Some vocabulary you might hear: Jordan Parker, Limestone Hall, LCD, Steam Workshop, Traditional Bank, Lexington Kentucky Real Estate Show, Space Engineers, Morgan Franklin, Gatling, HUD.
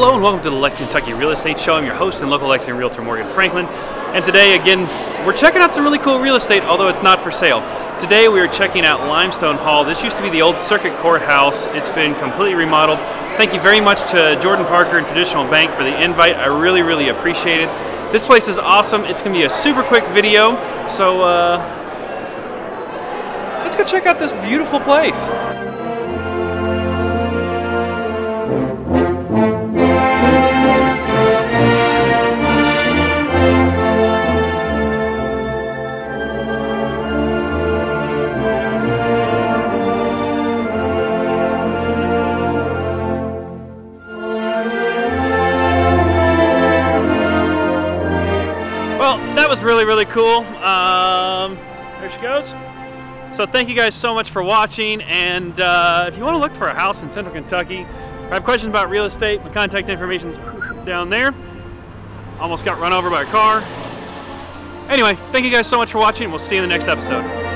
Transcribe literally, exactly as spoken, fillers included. Hello and welcome to the Lexington Kentucky Real Estate Show. I'm your host and local Lexington Realtor, Morgan Franklin. And today, again, we're checking out some really cool real estate, although it's not for sale. Today we are checking out Limestone Hall. This used to be the old circuit court house. It's been completely remodeled. Thank you very much to Jordan Parker and Traditional Bank for the invite. I really, really appreciate it. This place is awesome. It's gonna be a super quick video. So uh, let's go check out this beautiful place. Really, really cool. Um, there she goes. So thank you guys so much for watching, and uh, if you want to look for a house in Central Kentucky or have questions about real estate, my contact information is down there. Almost got run over by a car. Anyway, thank you guys so much for watching, and we'll see you in the next episode.